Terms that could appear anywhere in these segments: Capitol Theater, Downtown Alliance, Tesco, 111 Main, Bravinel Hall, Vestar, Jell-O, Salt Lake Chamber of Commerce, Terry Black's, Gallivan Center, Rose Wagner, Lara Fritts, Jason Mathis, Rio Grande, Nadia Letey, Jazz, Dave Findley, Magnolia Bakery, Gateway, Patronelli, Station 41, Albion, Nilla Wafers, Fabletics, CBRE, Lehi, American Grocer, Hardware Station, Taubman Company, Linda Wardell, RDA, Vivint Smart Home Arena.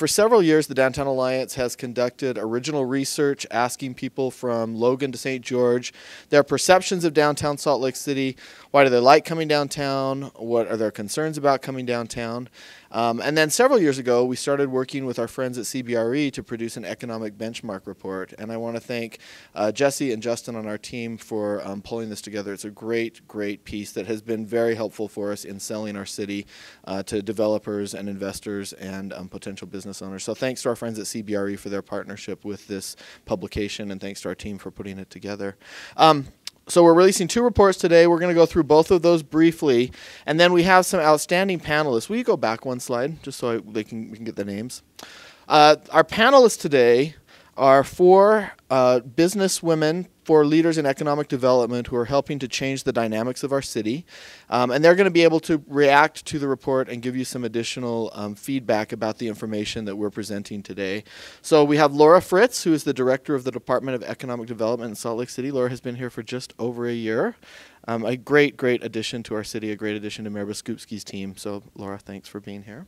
For several years, the Downtown Alliance has conducted original research asking people from Logan to St. George their perceptions of downtown Salt Lake City. Why do they like coming downtown? What are their concerns about coming downtown? And then several years ago, we started working with our friends at CBRE to produce an economic benchmark report. And I want to thank Jesse and Justin on our team for pulling this together. It's a great, great piece that has been very helpful for us in selling our city to developers and investors and potential business owners. So thanks to our friends at CBRE for their partnership with this publication, and thanks to our team for putting it together. So we're releasing two reports today. We're going to go through both of those briefly, and then we have some outstanding panelists. Will you go back one slide just so we can get the names? Our panelists today are four businesswomen, four leaders in economic development who are helping to change the dynamics of our city. And they're going to be able to react to the report and give you some additional feedback about the information that we're presenting today. So we have Lara Fritts, who is the director of the Department of Economic Development in Salt Lake City. Lara has been here for just over a year. A great, great addition to our city, a great addition to Mayor Biskupski's team. So Lara, thanks for being here.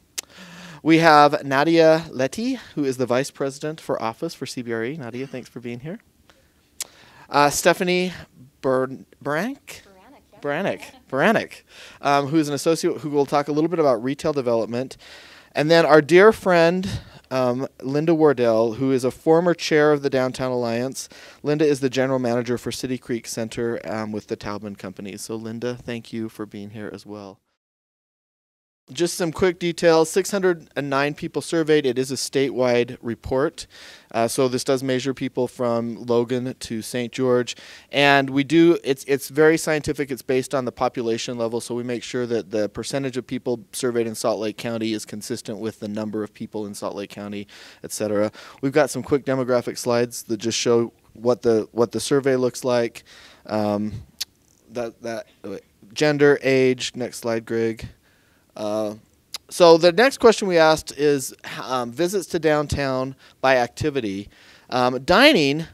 We have Nadia Letey, who is the Vice President for Office for CBRE. Nadia, thanks for being here. Stephanie Buranek, who is an associate who will talk a little bit about retail development. And then our dear friend, Linda Wardell, who is a former chair of the Downtown Alliance. Linda is the general manager for City Creek Center with the Taubman Company. So Linda, thank you for being here as well. Just some quick details, 609 people surveyed. It is a statewide report, so this does measure people from Logan to St. George. And we do, it's very scientific, it's based on the population level, so we make sure that the percentage of people surveyed in Salt Lake County is consistent with the number of people in Salt Lake County, etc. We've got some quick demographic slides that just show what the survey looks like, gender, age, next slide, Greg. So the next question we asked is visits to downtown by activity. Dining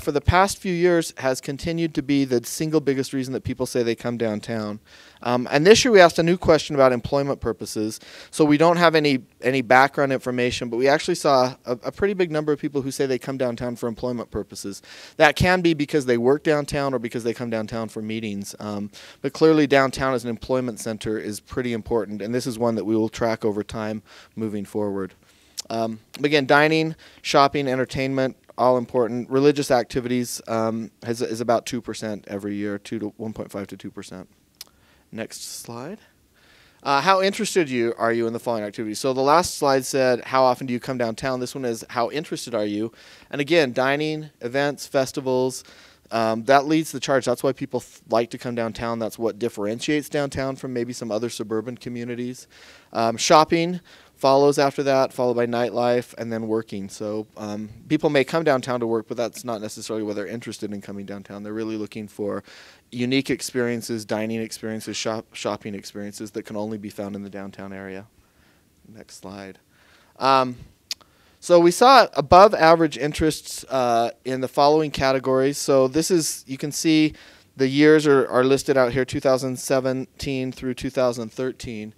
for the past few years has continued to be the single biggest reason that people say they come downtown. And this year we asked a new question about employment purposes. So we don't have any background information, but we actually saw a pretty big number of people who say they come downtown for employment purposes. That can be because they work downtown or because they come downtown for meetings. But clearly downtown as an employment center is pretty important, and this is one that we will track over time moving forward. Again, dining, shopping, entertainment, all important. Religious activities is about 2% every year, 1.5 to 2%. Next slide. How interested are you in the following activities? So the last slide said, how often do you come downtown? This one is, how interested are you? And again, dining, events, festivals, that leads the charge. That's why people like to come downtown. That's what differentiates downtown from maybe some other suburban communities. Shopping follows after that, followed by nightlife, and then working. So people may come downtown to work, but that's not necessarily where they're interested in coming downtown. They're really looking for unique experiences, dining experiences, shopping experiences that can only be found in the downtown area. Next slide. So we saw above average interests in the following categories. So this is, you can see the years are listed out here, 2017 through 2013.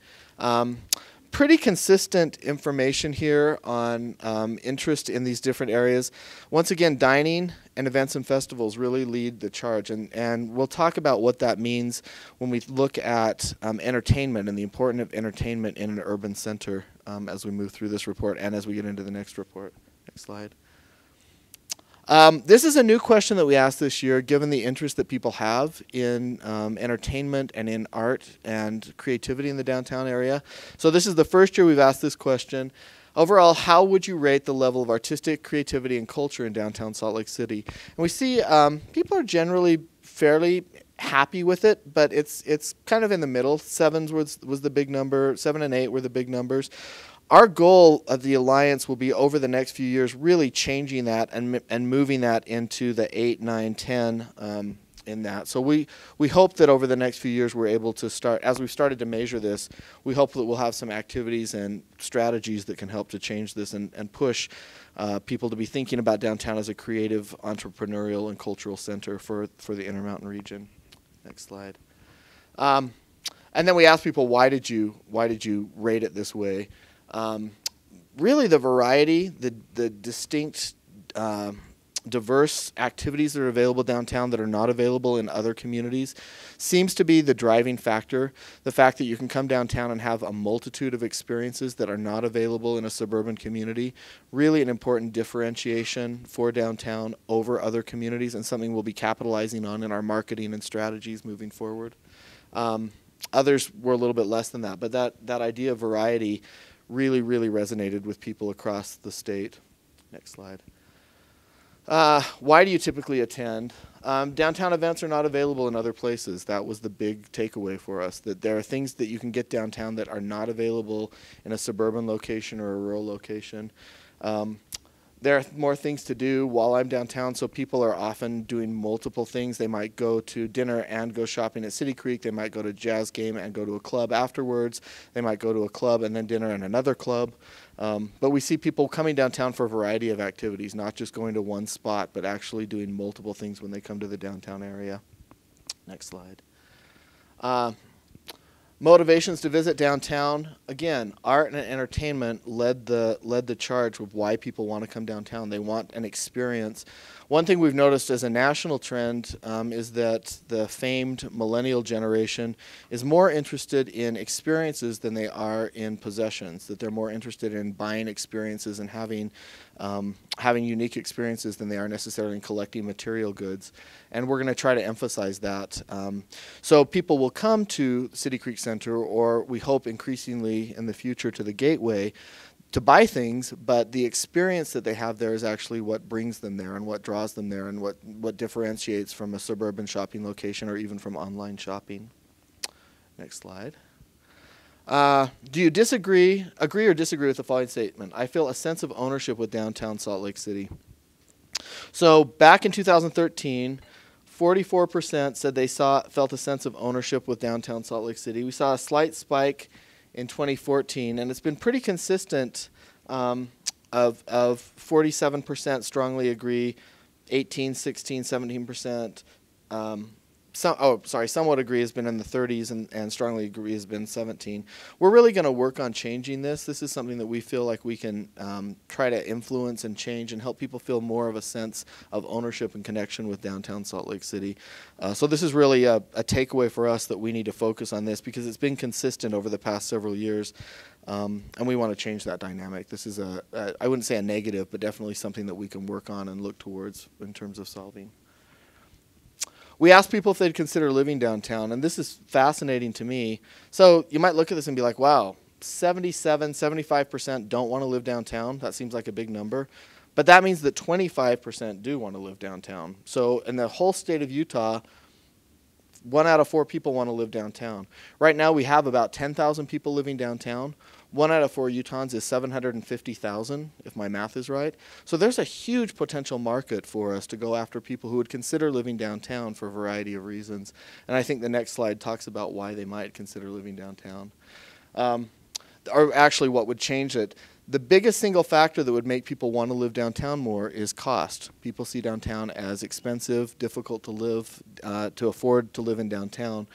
Pretty consistent information here on interest in these different areas. Once again, dining and events and festivals really lead the charge, and we'll talk about what that means when we look at entertainment and the importance of entertainment in an urban center as we move through this report and as we get into the next report. Next slide. This is a new question that we asked this year, given the interest that people have in entertainment and in art and creativity in the downtown area. So this is the first year we've asked this question. Overall, how would you rate the level of artistic creativity and culture in downtown Salt Lake City? And we see people are generally fairly happy with it, but it's kind of in the middle. 7 was the big number. 7 and 8 were the big numbers. Our goal of the Alliance will be over the next few years really changing that and moving that into the 8, 9, 10 in that. So we hope that over the next few years we're able to start, as we've started to measure this, we hope that we'll have some activities and strategies that can help to change this and push people to be thinking about downtown as a creative, entrepreneurial, and cultural center for the Intermountain region. Next slide. And then we asked people, why did you rate it this way? really the variety, the distinct, diverse activities that are available downtown that are not available in other communities seems to be the driving factor. The fact that you can come downtown and have a multitude of experiences that are not available in a suburban community, really an important differentiation for downtown over other communities, and something we'll be capitalizing on in our marketing and strategies moving forward. Others were a little bit less than that, but that idea of variety really, really resonated with people across the state. Next slide. Why do you typically attend? Downtown events are not available in other places. That was the big takeaway for us, that there are things that you can get downtown that are not available in a suburban location or a rural location. There are more things to do while I'm downtown, so people are often doing multiple things. They might go to dinner and go shopping at City Creek. They might go to a jazz game and go to a club afterwards. They might go to a club and then dinner and another club. But we see people coming downtown for a variety of activities, not just going to one spot, but actually doing multiple things when they come to the downtown area. Next slide. Motivations to visit downtown. Again, art and entertainment led the charge with why people want to come downtown. They want an experience. One thing we've noticed as a national trend is that the famed millennial generation is more interested in experiences than they are in possessions, that they're more interested in buying experiences and having unique experiences than they are necessarily in collecting material goods. And we're going to try to emphasize that. So people will come to City Creek Center, or we hope increasingly in the future to the Gateway, to buy things, but the experience that they have there is actually what brings them there and what draws them there and what differentiates from a suburban shopping location or even from online shopping. Next slide. Do you agree or disagree with the following statement? I feel a sense of ownership with downtown Salt Lake City. So back in 2013, 44% said they felt a sense of ownership with downtown Salt Lake City. We saw a slight spike in 2014, and it's been pretty consistent of 47% strongly agree, 18, 16, 17%. Somewhat agree has been in the 30s, and strongly agree has been 17. We're really going to work on changing this. This is something that we feel like we can try to influence and change and help people feel more of a sense of ownership and connection with downtown Salt Lake City. So this is really a takeaway for us, that we need to focus on this because it's been consistent over the past several years, and we want to change that dynamic. This is I wouldn't say a negative, but definitely something that we can work on and look towards in terms of solving. We asked people if they'd consider living downtown, and this is fascinating to me. So you might look at this and be like, wow, 75% don't want to live downtown. That seems like a big number. But that means that 25% do want to live downtown. So in the whole state of Utah, 1 out of 4 people want to live downtown. Right now we have about 10,000 people living downtown. 1 out of 4 Utahns is 750,000, if my math is right. So there's a huge potential market for us to go after people who would consider living downtown for a variety of reasons. And I think the next slide talks about why they might consider living downtown, or actually what would change it. The biggest single factor that would make people want to live downtown more is cost. People see downtown as expensive, difficult to live, to afford to live in downtown.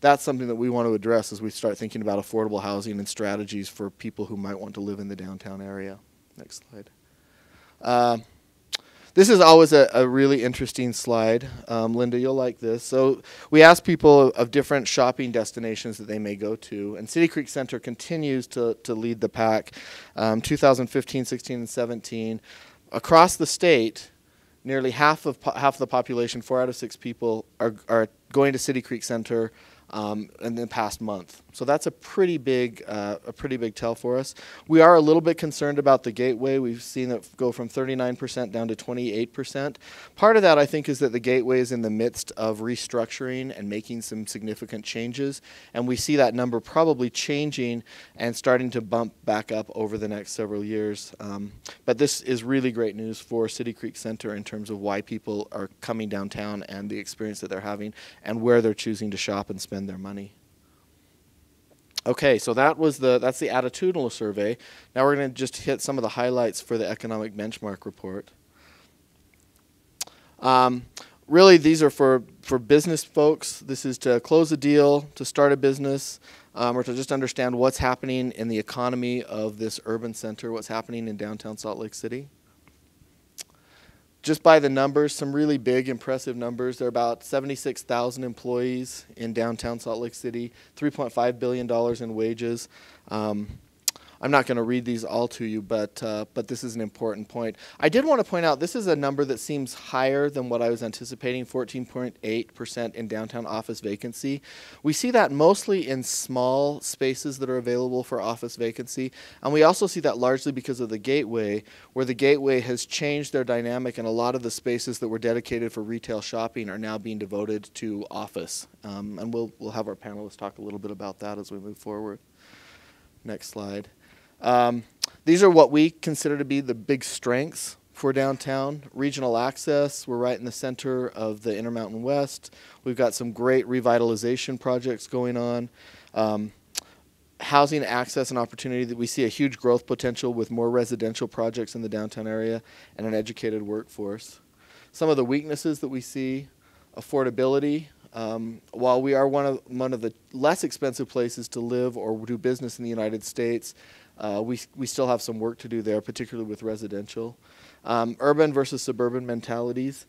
That's something that we want to address as we start thinking about affordable housing and strategies for people who might want to live in the downtown area. Next slide. This is always a really interesting slide. Linda, you'll like this. So we asked people of different shopping destinations that they may go to, and City Creek Center continues to lead the pack. 2015, 16, and 17. Across the state, nearly half of the population, 4 out of 6 people, are going to City Creek Center in the past month. So that's a pretty big tell for us. We are a little bit concerned about the Gateway. We've seen it go from 39% down to 28%. Part of that, I think, is that the Gateway is in the midst of restructuring and making some significant changes, and we see that number probably changing and starting to bump back up over the next several years. But this is really great news for City Creek Center in terms of why people are coming downtown and the experience that they're having and where they're choosing to shop and spend their money. Okay, so that's the attitudinal survey. Now we're going to just hit some of the highlights for the economic benchmark report. Really, these are for business folks. This is to close a deal, to start a business, or to just understand what's happening in the economy of this urban center, what's happening in downtown Salt Lake City. Just by the numbers, some really big, impressive numbers. There are about 76,000 employees in downtown Salt Lake City, $3.5 billion in wages. I'm not going to read these all to you, but this is an important point. I did want to point out this is a number that seems higher than what I was anticipating, 14.8% in downtown office vacancy. We see that mostly in small spaces that are available for office vacancy, and we also see that largely because of the Gateway, where the Gateway has changed their dynamic, and a lot of the spaces that were dedicated for retail shopping are now being devoted to office. And we'll have our panelists talk a little bit about that as we move forward. Next slide. These are what we consider to be the big strengths for downtown. Regional access, we're right in the center of the Intermountain West. We've got some great revitalization projects going on. Housing access and opportunity, that we see a huge growth potential with more residential projects in the downtown area and an educated workforce. Some of the weaknesses that we see, affordability. While we are one of the less expensive places to live or do business in the United States, we still have some work to do there, particularly with residential. Urban versus suburban mentalities.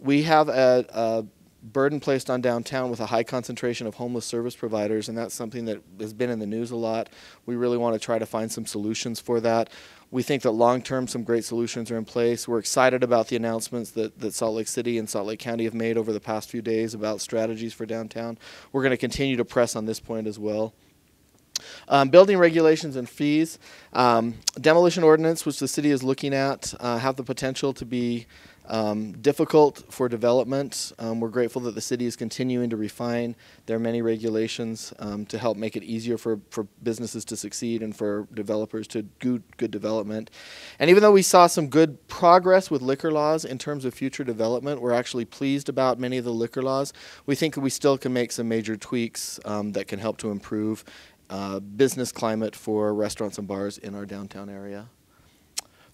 We have a burden placed on downtown with a high concentration of homeless service providers, and that's something that has been in the news a lot. We really want to try to find some solutions for that. We think that long-term some great solutions are in place. We're excited about the announcements that Salt Lake City and Salt Lake County have made over the past few days about strategies for downtown. We're going to continue to press on this point as well. Building regulations and fees. Demolition ordinance, which the city is looking at, have the potential to be difficult for development. We're grateful that the city is continuing to refine their many regulations to help make it easier for businesses to succeed and for developers to do good development. And even though we saw some good progress with liquor laws in terms of future development, we're actually pleased about many of the liquor laws. We think we still can make some major tweaks that can help to improve business climate for restaurants and bars in our downtown area.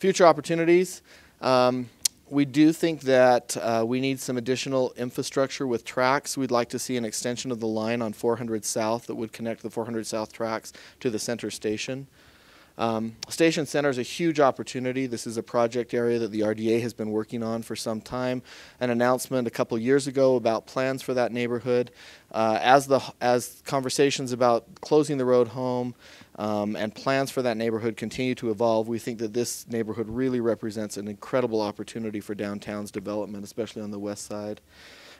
Future opportunities. We do think that we need some additional infrastructure with tracks. We'd like to see an extension of the line on 400 South that would connect the 400 South tracks to the center station. Station Center is a huge opportunity. This is a project area that the RDA has been working on for some time. An announcement a couple years ago about plans for that neighborhood. As conversations about closing the road home and plans for that neighborhood continue to evolve, we think that this neighborhood really represents an incredible opportunity for downtown's development, especially on the west side.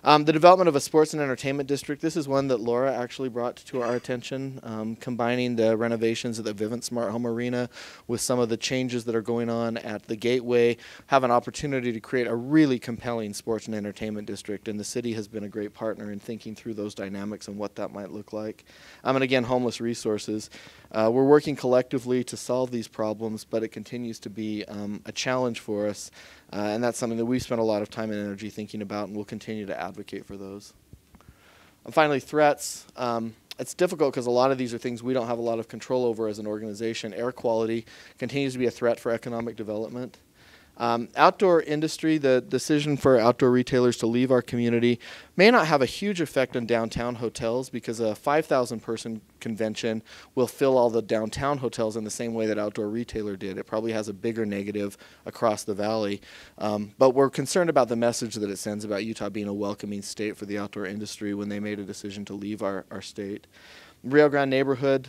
The development of a sports and entertainment district. This is one that Laura actually brought to our attention, combining the renovations at the Vivint Smart Home Arena with some of the changes that are going on at the Gateway. Have an opportunity to create a really compelling sports and entertainment district, and the city has been a great partner in thinking through those dynamics and what that might look like. And again, homeless resources. We're working collectively to solve these problems, but it continues to be a challenge for us. And that's something that we've spent a lot of time and energy thinking about, and we'll continue to advocate for those. And finally, threats. It's difficult because a lot of these are things we don't have a lot of control over as an organization. Air quality continues to be a threat for economic development. Outdoor industry, the decision for outdoor retailers to leave our community may not have a huge effect on downtown hotels, because a 5,000 person convention will fill all the downtown hotels in the same way that outdoor retailer did. It probably has a bigger negative across the valley. But we're concerned about the message that it sends about Utah being a welcoming state for the outdoor industry when they made a decision to leave our state. Rio Grande neighborhood,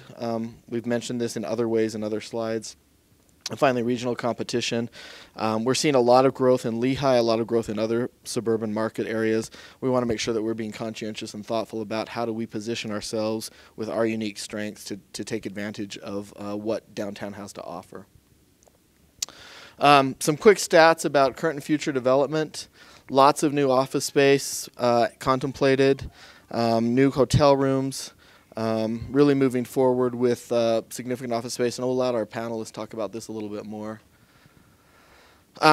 we've mentioned this in other ways in other slides. And finally, regional competition. We're seeing a lot of growth in Lehi, a lot of growth in other suburban market areas. We want to make sure that we're being conscientious and thoughtful about how do we position ourselves with our unique strengths to take advantage of what downtown has to offer. Some quick stats about current and future development. Lots of new office space contemplated, new hotel rooms. Really moving forward with significant office space, and I'll let our panelists talk about this a little bit more.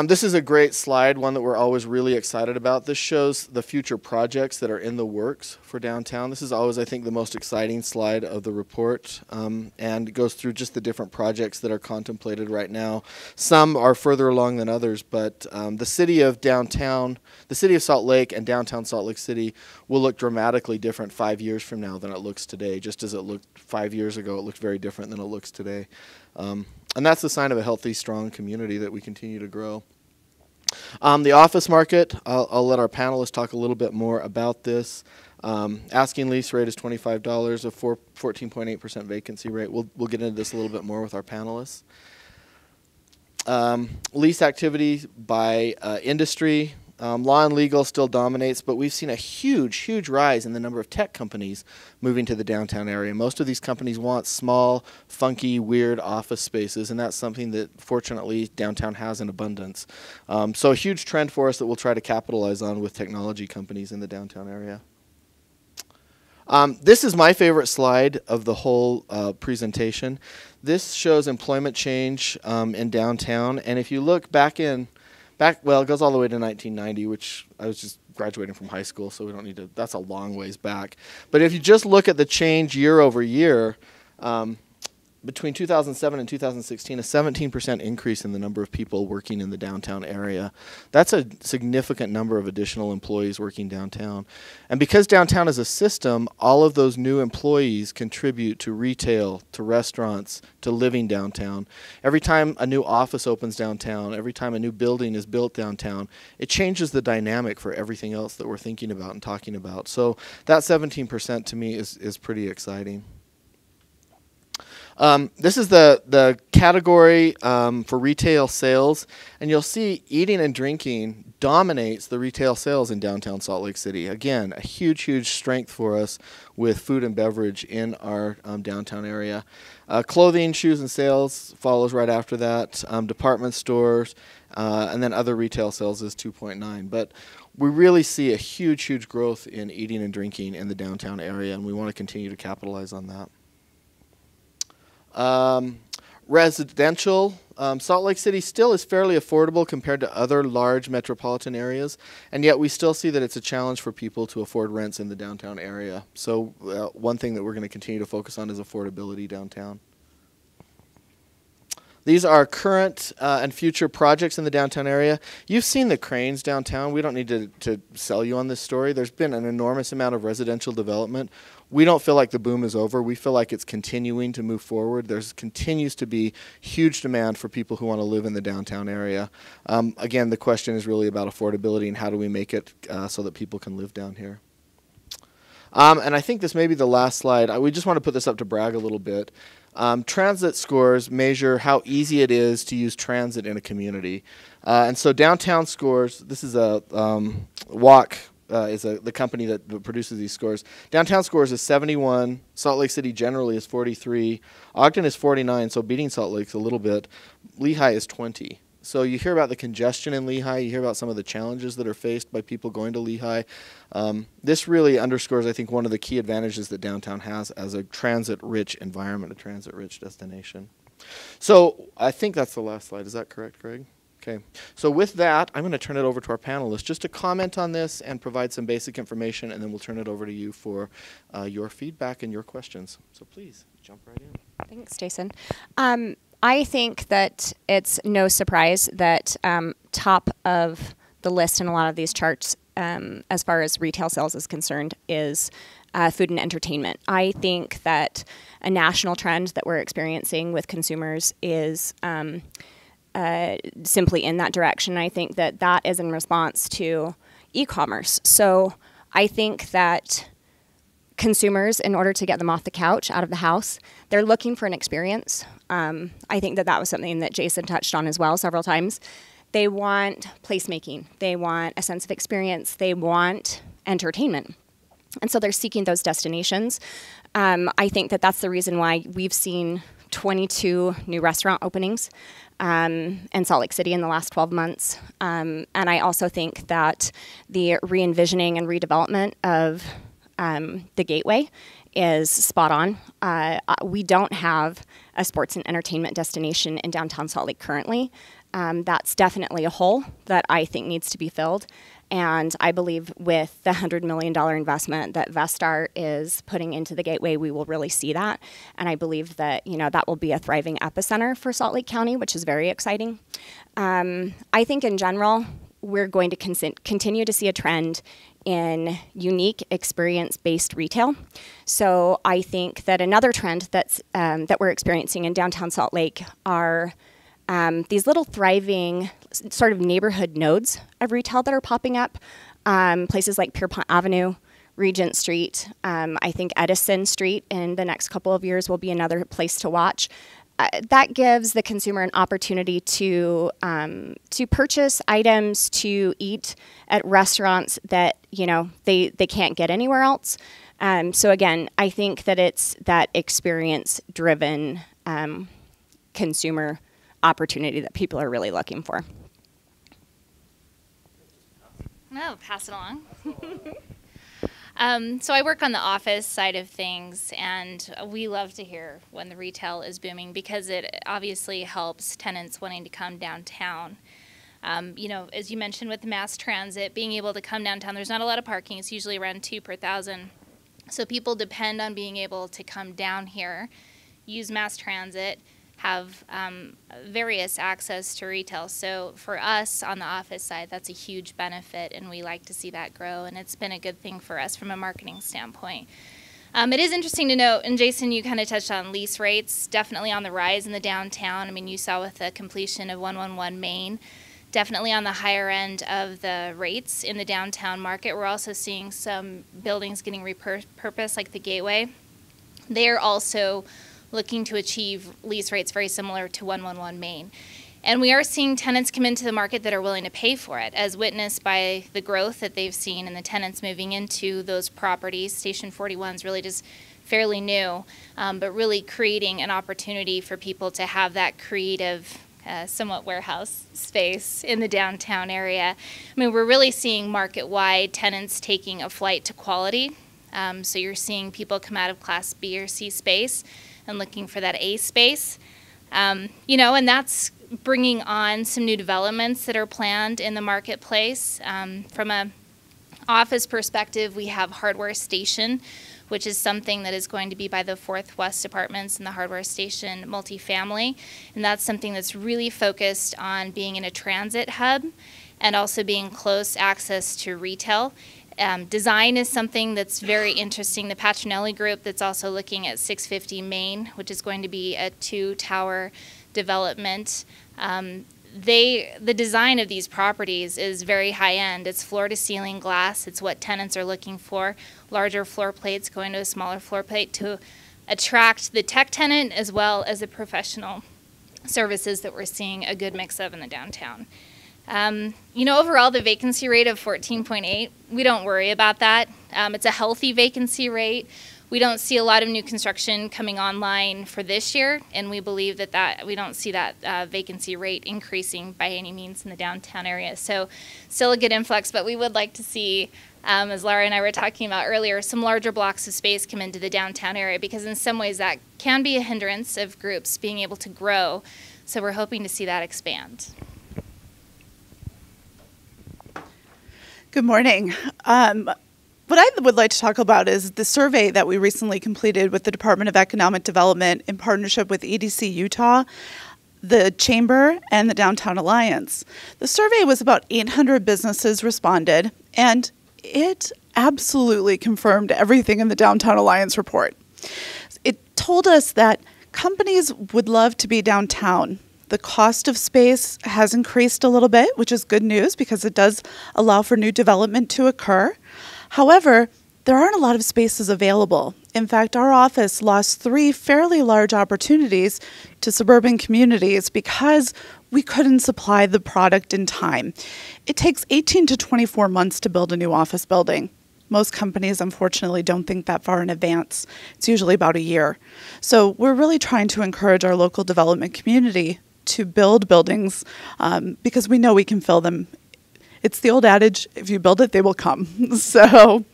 This is a great slide, one that we're always really excited about. This shows the future projects that are in the works for downtown. This is always, I think, the most exciting slide of the report, and goes through just the different projects that are contemplated right now. Some are further along than others, but the city of Salt Lake and downtown Salt Lake City will look dramatically different 5 years from now than it looks today. Just as it looked 5 years ago, it looked very different than it looks today. And that's the sign of a healthy, strong community that we continue to grow. The office market, I'll let our panelists talk a little bit more about this. Asking lease rate is $25, a 14.8% vacancy rate. We'll get into this a little bit more with our panelists. Lease activity by industry. Law and legal still dominates, but we've seen a huge, huge rise in the number of tech companies moving to the downtown area. Most of these companies want small, funky, weird office spaces, and that's something that, fortunately, downtown has in abundance. So a huge trend for us that we'll try to capitalize on with technology companies in the downtown area. This is my favorite slide of the whole presentation. This shows employment change in downtown, and if you look well, it goes all the way to 1990, which I was just graduating from high school, so we don't need to, that's a long ways back. But if you just look at the change year over year, between 2007 and 2016, a 17% increase in the number of people working in the downtown area. That's a significant number of additional employees working downtown. And because downtown is a system, all of those new employees contribute to retail, to restaurants, to living downtown. Every time a new office opens downtown, every time a new building is built downtown, it changes the dynamic for everything else that we're thinking about and talking about. So that 17% to me is pretty exciting. This is the category for retail sales, and you'll see eating and drinking dominates the retail sales in downtown Salt Lake City. Again, a huge, huge strength for us with food and beverage in our downtown area. Clothing, shoes, and sales follows right after that. Department stores, and then other retail sales is 2.9. But we really see a huge, huge growth in eating and drinking in the downtown area, and we want to continue to capitalize on that. Residential. Salt Lake City still is fairly affordable compared to other large metropolitan areas, and yet we still see that it's a challenge for people to afford rents in the downtown area. So one thing that we're going to continue to focus on is affordability downtown. These are current and future projects in the downtown area. You've seen the cranes downtown. We don't need to sell you on this story. There's been an enormous amount of residential development. We don't feel like the boom is over. We feel like it's continuing to move forward. There continues to be huge demand for people who want to live in the downtown area. Again, the question is really about affordability and how do we make it so that people can live down here. And I think this may be the last slide. We just want to put this up to brag a little bit. Transit scores measure how easy it is to use transit in a community. And so downtown scores, this is a walk, the company that produces these scores. Downtown scores is 71, Salt Lake City generally is 43, Ogden is 49, so beating Salt Lake's a little bit. Lehi is 20. So you hear about the congestion in Lehi, you hear about some of the challenges that are faced by people going to Lehi. This really underscores, I think, one of the key advantages that downtown has as a transit-rich environment, a transit-rich destination. So I think that's the last slide. Is that correct, Greg? Okay. So with that, I'm going to turn it over to our panelists just to comment on this and provide some basic information, and then we'll turn it over to you for your feedback and your questions. So please, jump right in. Thanks, Jason. I think that it's no surprise that top of the list in a lot of these charts, as far as retail sales is concerned, is food and entertainment. I think that a national trend that we're experiencing with consumers is simply in that direction. I think that that is in response to e-commerce. So I think that consumers, in order to get them off the couch, out of the house, they're looking for an experience. I think that that was something that Jason touched on as well several times. They want placemaking. They want a sense of experience. They want entertainment. And so they're seeking those destinations. I think that that's the reason why we've seen 22 new restaurant openings in Salt Lake City in the last 12 months. And I also think that the re-envisioning and redevelopment of the Gateway is spot on. We don't have a sports and entertainment destination in downtown Salt Lake currently. That's definitely a hole that I think needs to be filled. And I believe with the $100 million investment that Vestar is putting into the Gateway, we will really see that. And I believe that, you know, that will be a thriving epicenter for Salt Lake County, which is very exciting. I think in general, we're going to continue to see a trend in unique experience-based retail. So I think that another trend that's, that we're experiencing in downtown Salt Lake are these little thriving sort of neighborhood nodes of retail that are popping up. Places like Pierpont Avenue, Regent Street, I think Edison Street in the next couple of years will be another place to watch. That gives the consumer an opportunity to purchase items, to eat at restaurants that, you know, they can't get anywhere else. So again, I think that it's that experience-driven consumer opportunity that people are really looking for. No, pass it along. So I work on the office side of things, and we love to hear when the retail is booming because it obviously helps tenants wanting to come downtown. You know, as you mentioned with mass transit, being able to come downtown, there's not a lot of parking. It's usually around 2 per 1,000. So people depend on being able to come down here, use mass transit, have various access to retail. So for us on the office side, that's a huge benefit, and we like to see that grow, and it's been a good thing for us from a marketing standpoint. It is interesting to note, and Jason, you kind of touched on lease rates, definitely on the rise in the downtown. I mean, you saw with the completion of 111 Main, definitely on the higher end of the rates in the downtown market. We're also seeing some buildings getting repurposed, like the Gateway. They're also looking to achieve lease rates very similar to 111 Main. And we are seeing tenants come into the market that are willing to pay for it, as witnessed by the growth that they've seen and the tenants moving into those properties. Station 41 is really just fairly new, but really creating an opportunity for people to have that creative, somewhat warehouse space in the downtown area. I mean, we're really seeing market-wide tenants taking a flight to quality. So you're seeing people come out of Class B or C space and looking for that A space, you know, and that's bringing on some new developments that are planned in the marketplace. From an office perspective, we have Hardware Station, which is something that is going to be by the 4th West Apartments and the Hardware Station multifamily, and that's something that's really focused on being in a transit hub and also being close access to retail. Design is something that's very interesting. The Patronelli group that's also looking at 650 Main, which is going to be a 2-tower development. The design of these properties is very high-end. It's floor-to-ceiling glass. It's what tenants are looking for. Larger floor plates going to a smaller floor plate to attract the tech tenant as well as the professional services that we're seeing a good mix of in the downtown. You know, overall, the vacancy rate of 14.8, we don't worry about that. It's a healthy vacancy rate. We don't see a lot of new construction coming online for this year, and we believe that, we don't see that vacancy rate increasing by any means in the downtown area. So still a good influx, but we would like to see, as Lara and I were talking about earlier, some larger blocks of space come into the downtown area, because in some ways that can be a hindrance of groups being able to grow. So we're hoping to see that expand. Good morning. What I would like to talk about is the survey that we recently completed with the Department of Economic Development in partnership with EDC Utah, the Chamber, and the Downtown Alliance. The survey was about 800 businesses responded, and it absolutely confirmed everything in the Downtown Alliance report. It told us that companies would love to be downtown. The cost of space has increased a little bit, which is good news because it does allow for new development to occur. However, there aren't a lot of spaces available. In fact, our office lost 3 fairly large opportunities to suburban communities because we couldn't supply the product in time. It takes 18 to 24 months to build a new office building. Most companies, unfortunately, don't think that far in advance. It's usually about a year. So we're really trying to encourage our local development community to build buildings because we know we can fill them It's the old adage, if you build it, they will come. So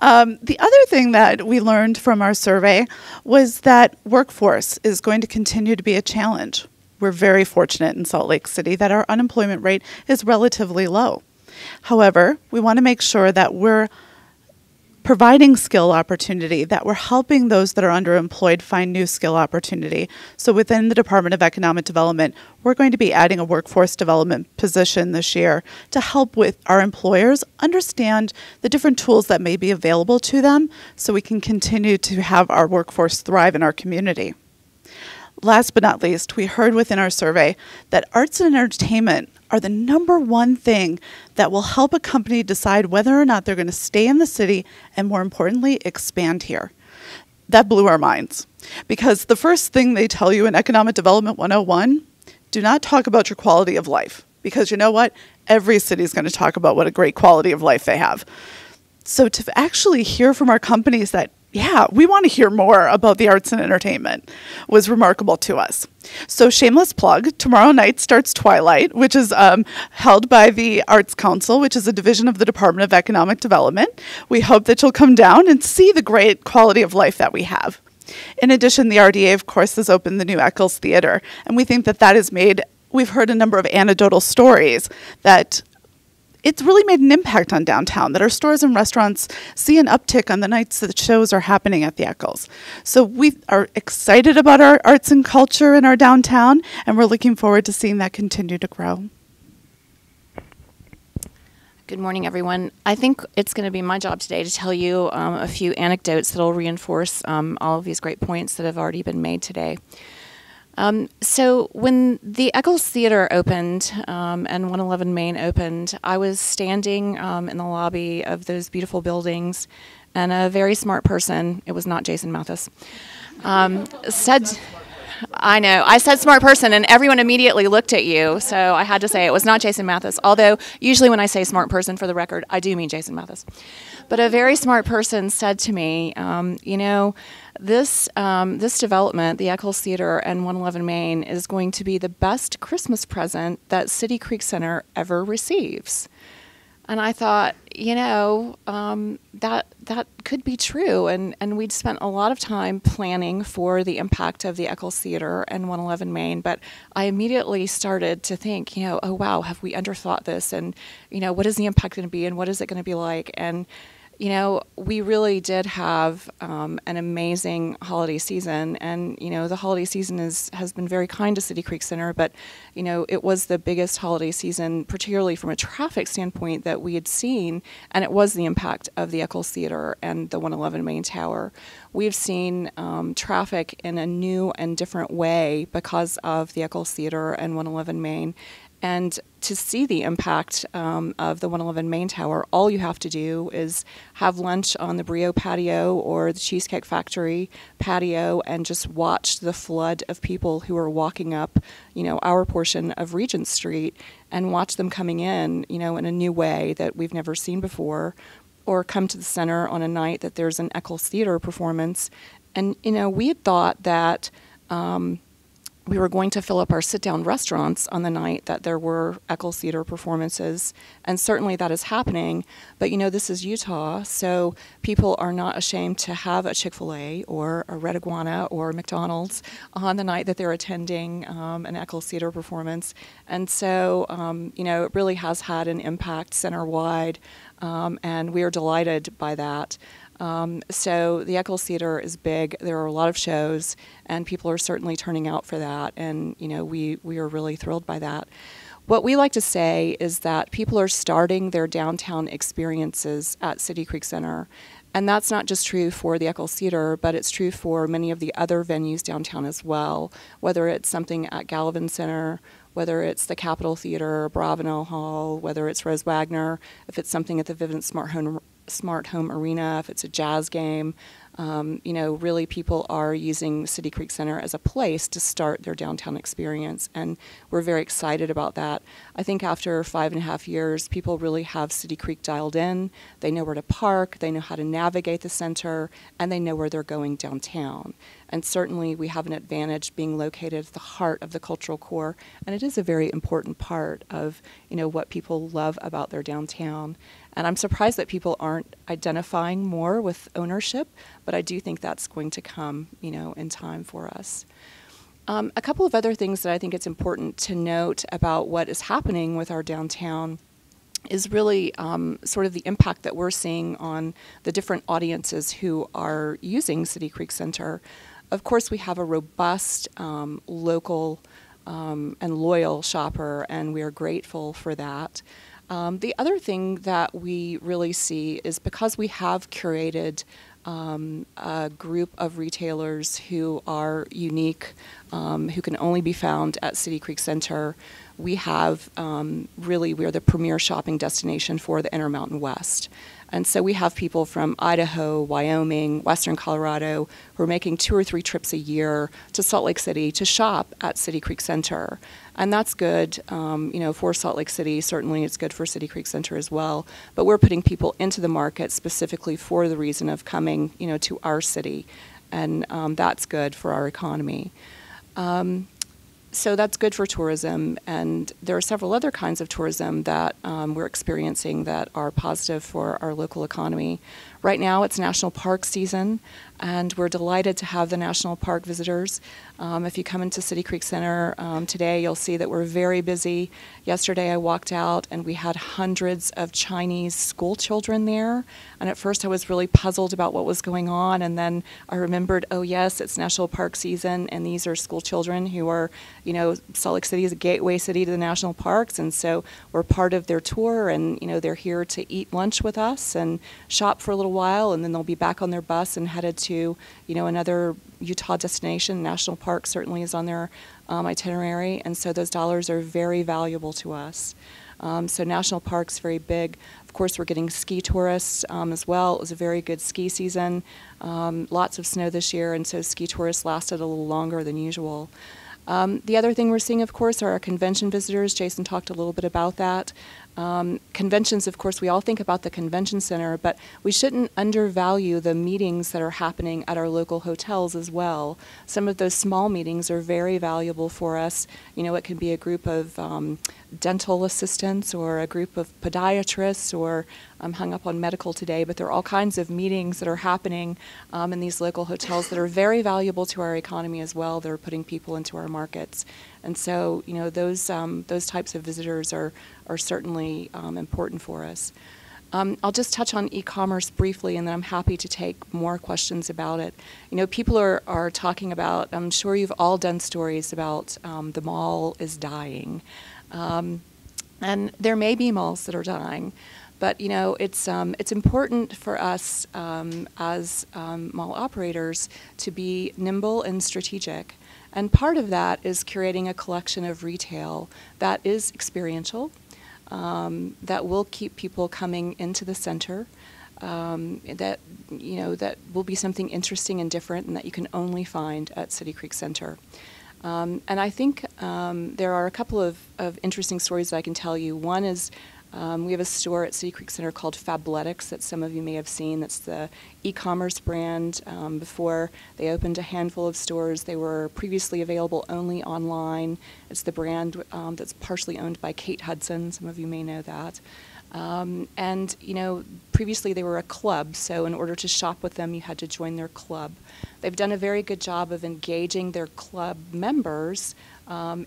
the other thing that we learned from our survey was that workforce is going to continue to be a challenge. We're very fortunate in Salt Lake City that our unemployment rate is relatively low. However, we want to make sure that we're providing skill opportunity, that we're helping those that are underemployed find new skill opportunity. So within the Department of Economic Development, we're going to be adding a workforce development position this year to help with our employers understand the different tools that may be available to them so we can continue to have our workforce thrive in our community. Last but not least, we heard within our survey that arts and entertainment are the #1 thing that will help a company decide whether or not they're going to stay in the city and, more importantly, expand here. That blew our minds, because the first thing they tell you in Economic Development 101, do not talk about your quality of life, because you know what? Every city is going to talk about what a great quality of life they have. So to actually hear from our companies that, yeah, we want to hear more about the arts and entertainment, was remarkable to us. So shameless plug, tomorrow night starts Twilight, which is held by the Arts Council, which is a division of the Department of Economic Development. We hope that you'll come down and see the great quality of life that we have. In addition, the RDA, of course, has opened the new Eccles Theater, and we think that that has made, we've heard a number of anecdotal stories that it's really made an impact on downtown, that our stores and restaurants see an uptick on the nights that shows are happening at the Eccles. So we are excited about our arts and culture in our downtown, and we're looking forward to seeing that continue to grow. Good morning, everyone. I think it's going to be my job today to tell you a few anecdotes that will reinforce all of these great points that have already been made today. So when the Eccles Theater opened and 111 Main opened, I was standing in the lobby of those beautiful buildings, and a very smart person, it was not Jason Mathis, said, I know, I said smart person and everyone immediately looked at you, so I had to say it was not Jason Mathis, although usually when I say smart person, for the record, I do mean Jason Mathis. But a very smart person said to me, you know, this development, the Eccles Theater and 111 Main, is going to be the best Christmas present that City Creek Center ever receives. And I thought, you know, that could be true. And we'd spent a lot of time planning for the impact of the Eccles Theater and 111 Main, but I immediately started to think, you know, oh, wow, have we underthought this? And, you know, what is the impact going to be and what is it going to be like? And, you know, we really did have an amazing holiday season, and, you know, the holiday season has been very kind to City Creek Center, but, you know, it was the biggest holiday season, particularly from a traffic standpoint, that we had seen, and it was the impact of the Eccles Theater and the 111 Main Tower. We've seen traffic in a new and different way because of the Eccles Theater and 111 Main. And to see the impact of the 111 Main Tower, all you have to do is have lunch on the Brio patio or the Cheesecake Factory patio and just watch the flood of people who are walking up, you know, our portion of Regent Street, and watch them coming in, you know, in a new way that we've never seen before, or come to the center on a night that there's an Eccles Theater performance. And, you know, we had thought that we were going to fill up our sit-down restaurants on the night that there were Eccles Theater performances, and certainly that is happening, but you know, this is Utah, so people are not ashamed to have a Chick-fil-A or a Red Iguana or McDonald's on the night that they're attending an Eccles Theater performance. And so, you know, it really has had an impact center-wide, and we are delighted by that. So the Eccles Theater is big. There are a lot of shows, and people are certainly turning out for that, and you know, we are really thrilled by that. What we like to say is that people are starting their downtown experiences at City Creek Center, and that's not just true for the Eccles Theater, but it's true for many of the other venues downtown as well, whether it's something at Gallivan Center, whether it's the Capitol Theater, Bravinel Hall, whether it's Rose Wagner, if it's something at the Vivint Smart Home Arena, if it's a jazz game, you know, really people are using City Creek Center as a place to start their downtown experience, and we're very excited about that. I think after 5.5 years, people really have City Creek dialed in. They know where to park, they know how to navigate the center, and they know where they're going downtown. And certainly we have an advantage being located at the heart of the cultural core, and it is a very important part of, you know, what people love about their downtown. And I'm surprised that people aren't identifying more with ownership, but I do think that's going to come, you know, in time for us. A couple of other things that I think it's important to note about what is happening with our downtown is really sort of the impact that we're seeing on the different audiences who are using City Creek Center. Of course, we have a robust local and loyal shopper, and we are grateful for that. The other thing that we really see is because we have curated a group of retailers who are unique, who can only be found at City Creek Center. We have really, we're the premier shopping destination for the Intermountain West. And so we have people from Idaho, Wyoming, Western Colorado who are making 2 or 3 trips a year to Salt Lake City to shop at City Creek Center. And that's good, you know, for Salt Lake City. Certainly it's good for City Creek Center as well. But we're putting people into the market specifically for the reason of coming, you know, to our city. And that's good for our economy. So that's good for tourism, and there are several other kinds of tourism that we're experiencing that are positive for our local economy. Right now it's national park season, and we're delighted to have the national park visitors. If you come into City Creek Center today, you'll see that we're very busy. Yesterday I walked out and we had hundreds of Chinese school children there, and at first I was really puzzled about what was going on, and then I remembered, oh yes, it's national park season, and these are school children who are, you know, Salt Lake City is a gateway city to the national parks, and so we're part of their tour, and, you know, they're here to eat lunch with us and shop for a little while, and then they'll be back on their bus and headed to, you know, another Utah destination. National Park certainly is on their itinerary, and so those dollars are very valuable to us. So national parks, very big. Of course, we're getting ski tourists as well. It was a very good ski season. Lots of snow this year, and so ski tourists lasted a little longer than usual. The other thing we're seeing, of course, are our convention visitors. Jason talked a little bit about that. Conventions, of course, we all think about the convention center, but we shouldn't undervalue the meetings that are happening at our local hotels as well. Some of those small meetings are very valuable for us. You know, it can be a group of dental assistants or a group of podiatrists, or I'm hung up on medical today, but there are all kinds of meetings that are happening in these local hotels that are very valuable to our economy as well. They're putting people into our markets. And so, you know, those types of visitors are certainly important for us. I'll just touch on e-commerce briefly, and then I'm happy to take more questions about it. You know, people are talking about, I'm sure you've all done stories about the mall is dying. And there may be malls that are dying, but, you know, it's important for us as mall operators to be nimble and strategic. And part of that is curating a collection of retail that is experiential, that will keep people coming into the center, that, you know, that will be something interesting and different and that you can only find at City Creek Center. And I think there are a couple of interesting stories that I can tell you. One is we have a store at City Creek Center called Fabletics that some of you may have seen. That's the e-commerce brand. Before they opened a handful of stores, they were previously available only online. It's the brand that's partially owned by Kate Hudson. Some of you may know that. And, you know, previously they were a club, so in order to shop with them, you had to join their club. They've done a very good job of engaging their club members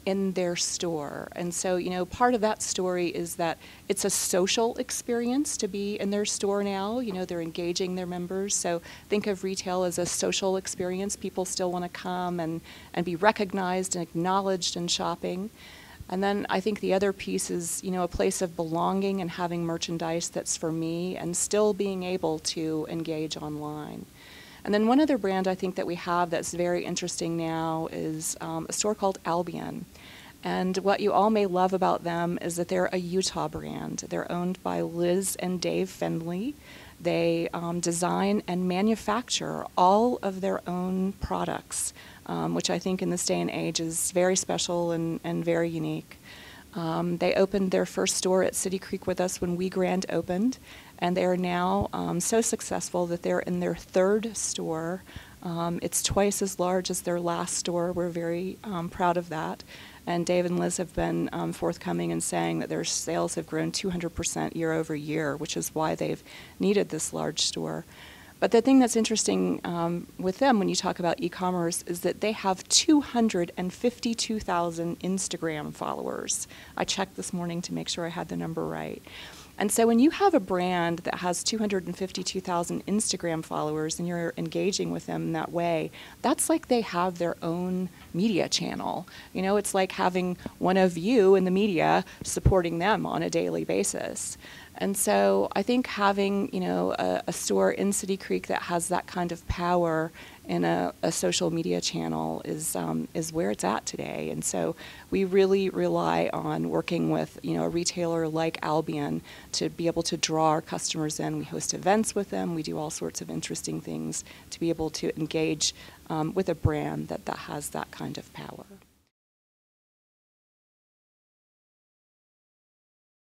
in their store. And so, you know, part of that story is that it's a social experience to be in their store now. You know, they're engaging their members. So think of retail as a social experience. People still want to come and be recognized and acknowledged in shopping. And then I think the other piece is, you know, a place of belonging and having merchandise that's for me and still being able to engage online. And then one other brand I think that we have that's very interesting now is a store called Albion. And what you all may love about them is that they're a Utah brand. They're owned by Liz and Dave Findley. They design and manufacture all of their own products, which I think in this day and age is very special and very unique. They opened their first store at City Creek with us when Rio Grande opened, and they are now so successful that they're in their 3rd store It's twice as large as their last store. We're very proud of that. And Dave and Liz have been forthcoming and saying that their sales have grown 200% year over year, which is why they've needed this large store. But the thing that's interesting with them when you talk about e-commerce is that they have 252,000 Instagram followers. I checked this morning to make sure I had the number right. And so when you have a brand that has 252,000 Instagram followers and you're engaging with them that way, that's like they have their own media channel. You know, it's like having one of you in the media supporting them on a daily basis. And so I think having, you know, a store in City Creek that has that kind of power in a social media channel is where it's at today. And so we really rely on working with, you know, a retailer like Albion to be able to draw our customers in. We host events with them. We do all sorts of interesting things to be able to engage with a brand that has that kind of power.